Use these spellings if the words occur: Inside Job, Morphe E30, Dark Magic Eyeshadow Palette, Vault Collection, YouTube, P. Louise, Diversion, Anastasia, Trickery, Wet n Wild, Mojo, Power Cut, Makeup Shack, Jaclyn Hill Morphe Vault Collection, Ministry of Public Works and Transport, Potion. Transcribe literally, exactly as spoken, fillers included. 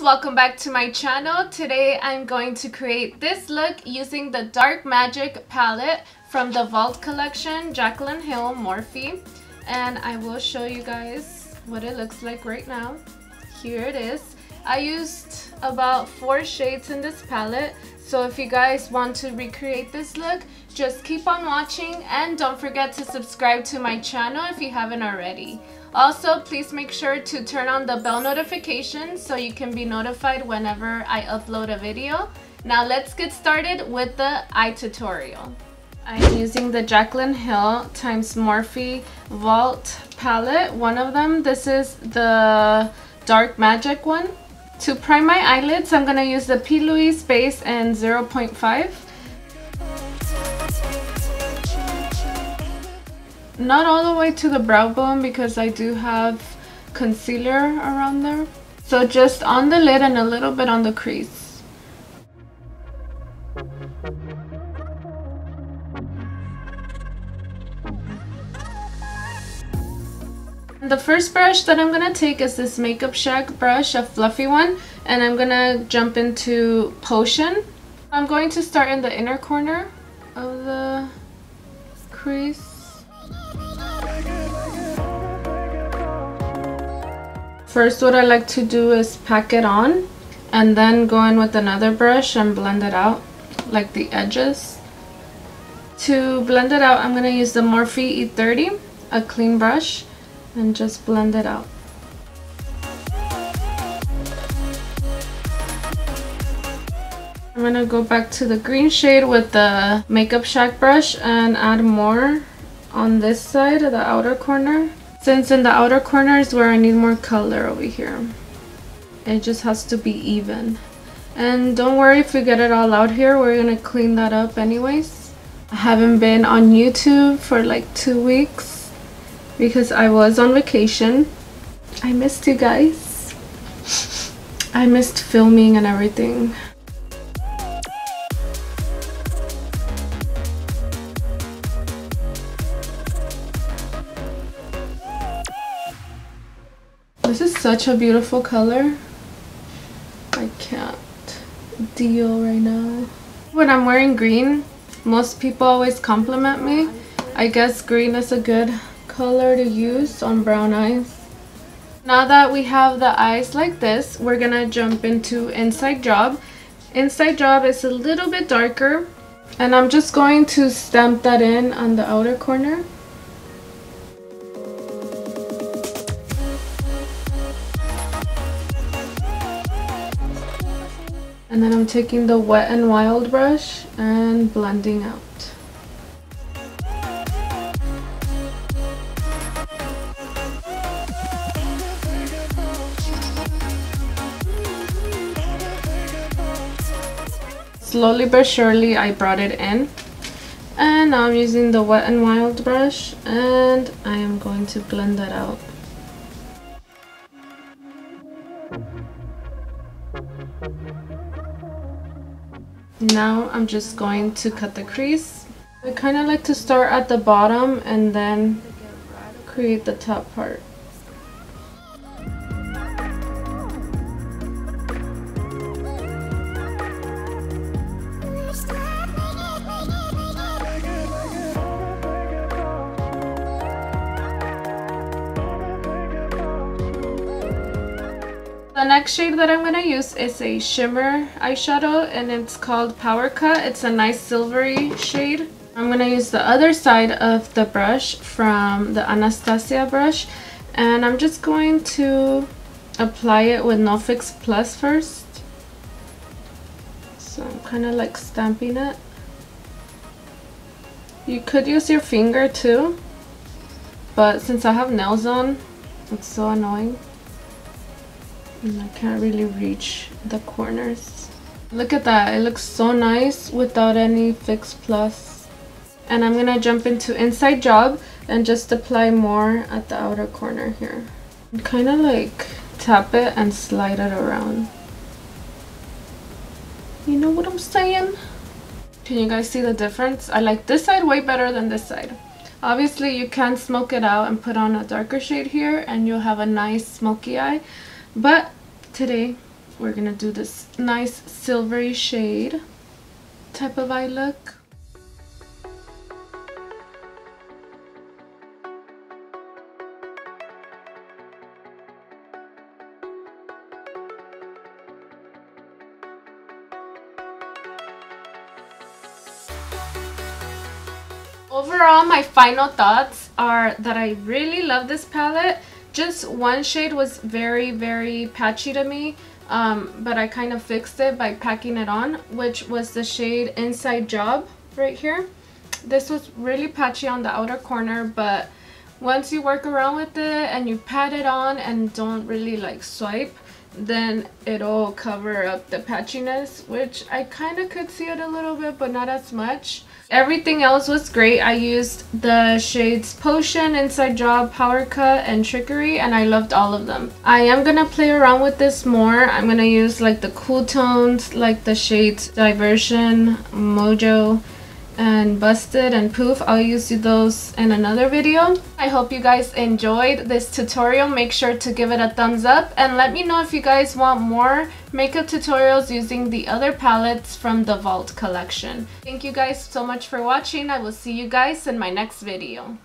guys, welcome back to my channel. Today I'm going to create this look using the Dark Magic palette from the Vault Collection, Jaclyn Hill Morphe, and I will show you guys what it looks like right now. Here it is. I used about four shades in this palette, so if you guys want to recreate this look, just keep on watching and don't forget to subscribe to my channel if you haven't already. Also, please make sure to turn on the bell notification so you can be notified whenever I upload a video. Now let's get started with the eye tutorial. I'm using the Jaclyn Hill times Morphe Vault palette, one of them. This is the Dark Magic one. To prime my eyelids, I'm going to use the P. Louise base and zero point five. Not all the way to the brow bone because I do have concealer around there. So just on the lid and a little bit on the crease. The first brush that I'm going to take is this Makeup Shack brush, a fluffy one, and I'm going to jump into Potion. I'm going to start in the inner corner of the crease. First, what I like to do is pack it on and then go in with another brush and blend it out, like the edges. To blend it out, I'm going to use the Morphe E thirty, a clean brush, and just blend it out. I'm going to go back to the green shade with the Makeup Shack brush and add more on this side of the outer corner. Since in the outer corner is where I need more color over here. It just has to be even. And don't worry if we get it all out here, we're going to clean that up anyways. I haven't been on YouTube for like two weeks because I was on vacation. I missed you guys. I missed filming and everything. This is such a beautiful color. I can't deal right now. When I'm wearing green, most people always compliment me. I guess green is a good color to use on brown eyes. Now that we have the eyes like this, we're gonna jump into Inside Job. Inside Job is a little bit darker, and I'm just going to stamp that in on the outer corner. And then I'm taking the Wet n Wild brush and blending out. Slowly but surely I brought it in. And now I'm using the Wet n Wild brush and I am going to blend that out. Now I'm just going to cut the crease. I kind of like to start at the bottom and then create the top part. The next shade that I'm going to use is a shimmer eyeshadow and it's called Power Cut. It's a nice silvery shade. I'm going to use the other side of the brush from the Anastasia brush and I'm just going to apply it with No Fix Plus first. So I'm kind of like stamping it. You could use your finger too, but since I have nails on, it's so annoying. And I can't really reach the corners. Look at that, it looks so nice without any Fix Plus. And I'm gonna jump into Inside Job and just apply more at the outer corner here. Kind of like tap it and slide it around. You know what I'm saying? Can you guys see the difference? I like this side way better than this side. Obviously you can smoke it out and put on a darker shade here and you'll have a nice smoky eye. But today we're gonna do this nice silvery shade type of eye look. Overall, my final thoughts are that I really love this palette. Just one shade was very, very patchy to me, um, but I kind of fixed it by packing it on, which was the shade Inside Job right here. This was really patchy on the outer corner, but once you work around with it and you pat it on and don't really like swipe, then it'll cover up the patchiness, which I kind of could see it a little bit, but not as much. Everything else was great. I used the shades Potion, Inside Job, Power Cut, and Trickery, and I loved all of them. I am gonna play around with this more. I'm gonna use like the cool tones, like the shades Diversion, Mojo, and Busted and Poof. I'll use those in another video. I hope you guys enjoyed this tutorial. Make sure to give it a thumbs up and let me know if you guys want more makeup tutorials using the other palettes from the Vault Collection. Thank you guys so much for watching. I will see you guys in my next video.